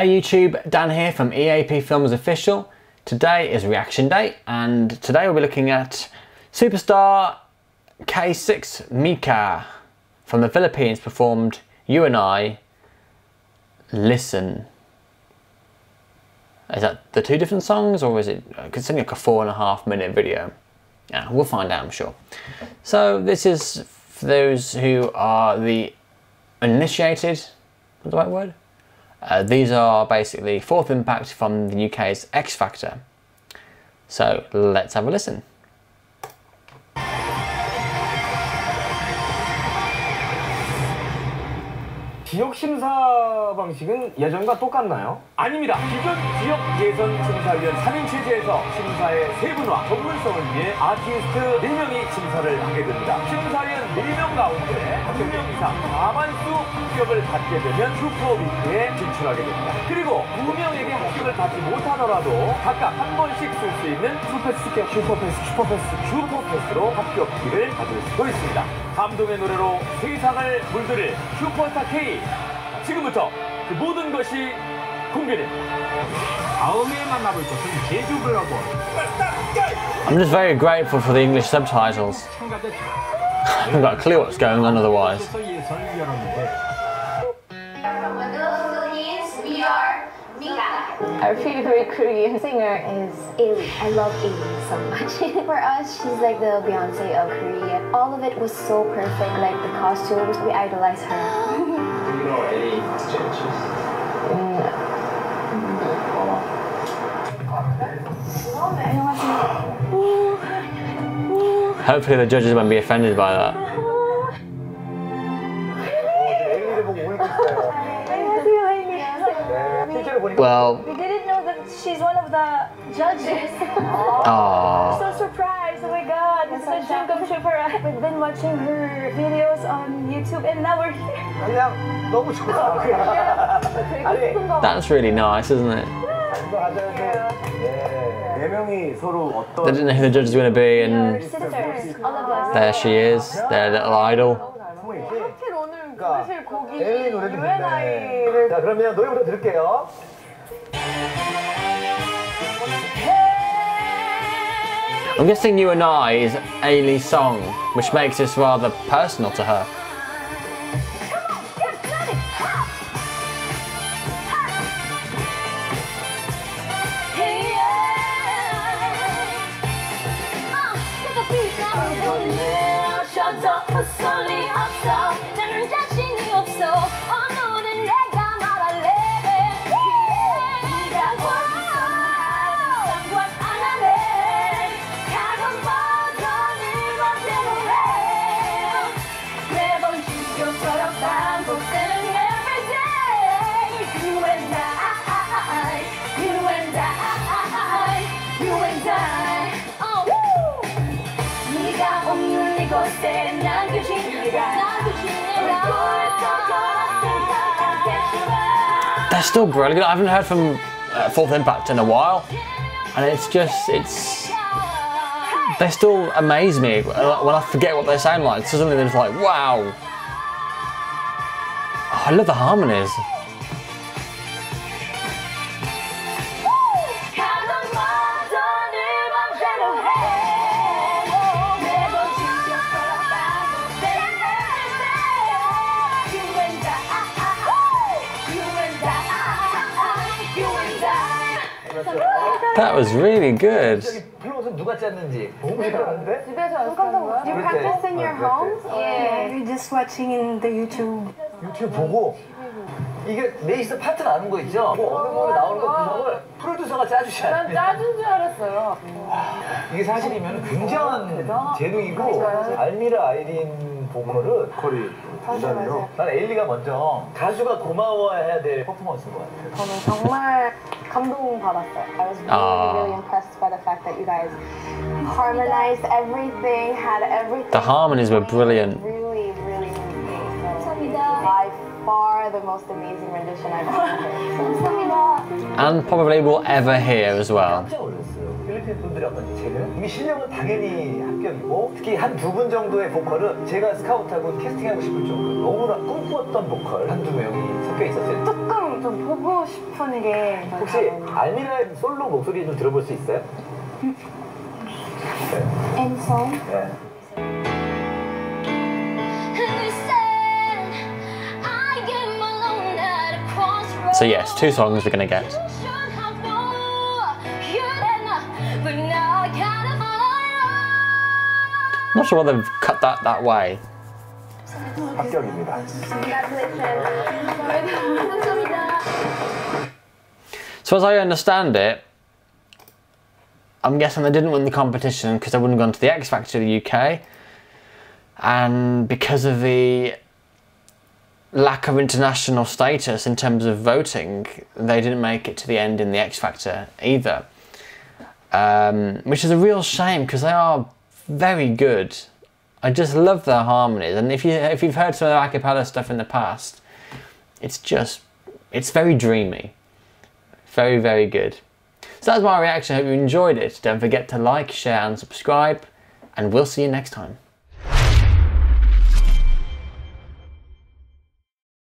Hey YouTube, Dan here from EAP Films Official. Today is reaction day and today we'll be looking at Superstar K6 MICA from the Philippines performed U&I Listen. Is that the two different songs or is it, because it's only like a 4.5 minute video? Yeah, we'll find out, I'm sure. So this is for those who are the uninitiated, is that the right word? These are basically Fourth Impact from the UK's X Factor. So let's have a listen. 지역 심사 방식은 예전과 똑같나요? 아닙니다. 기존 지역 예선 심사위원 3인 체제에서 심사의 세분화, 전문성을 위해 아티스트 4명이 심사를 하게 됩니다. 심사위원 4명 가운데 1명 이상 과반수 합격을 받게 되면 슈퍼위크에 진출하게 됩니다. 그리고 2명에게 합격을 받지 못하더라도 각각 한 번씩 쓸 수 있는 슈퍼패스로 합격기를 가질 수도 있습니다. 감동의 노래로 세상을 물들일 슈퍼스타 K. 지금부터 그 모든 것이 I'm just very grateful for the English subtitles. I haven't got a clue what's going on otherwise. Our favorite Korean singer is Ailee. I love Ailee so much. For us, she's like the Beyonce of Korea. All of it was so perfect, like the costumes. We idolize her. Do you know Ailee has changes? No. Hopefully the judges won't be offended by that. Well, we didn't know that she's one of the judges. Aww. I'm so surprised. Oh my God, this is a dream come true for us. We've been watching her videos on YouTube and now we're here. That's really nice, isn't it? They didn't know who the judges were going to be and there she is, their little idol. 자, 그러면 노래부터 들을게요. I'm guessing U&I is Ailey's song, which makes this rather personal to her. They're still brilliant. I haven't heard from Fourth Impact in a while, and they still amaze me when I forget what they sound like. Suddenly they're just like, wow. Oh, I love the harmonies. That was really good. You practice in your home? Yeah, you're just watching in the YouTube. YouTube 보고 이게 레이스 파트 나는 거 있죠? 어느 거에 나오는 거 구성을 프로듀서가 짜주셔야 합니다. 난 짜준 줄 알았어요. 이게 사실이면 굉장한 재능이고 알미라 아이린 보컬은 거리 부산이요. 난 에일리가 먼저 가수가 고마워해야 될 퍼포먼스인 것 같아요. 저는 정말 감동받았어요. I was really impressed by the fact that you guys harmonized everything, had everything. The harmonies were brilliant. Really amazing. By far the most amazing rendition I've ever heard. And probably will ever hear as well. 할 분들이 어떤지 재료요? 실력은 당연히 합격이고 특히 한 두 분 정도의 보컬은 제가 스카우트하고 캐스팅하고 싶을 정도로 너무나 꿈꾸었던 보컬 한두 명이 섞여 있었어요. 조금 좀 보고 싶은 게 혹시 알미라의 솔로 목소리 좀 들어볼 수 있어요? 엔송? 네. So yes, two songs we're going to get. Not sure why they've cut that way. So as I understand it, I'm guessing they didn't win the competition because they wouldn't have gone to the X Factor UK, and because of the lack of international status in terms of voting, they didn't make it to the end in the X Factor either, which is a real shame because they are very good. I just love their harmonies, and if you've heard some of their a cappella stuff in the past, it's very dreamy, very very good. So that's my reaction. I hope you enjoyed it. Don't forget to like, share and subscribe, and we'll see you next time.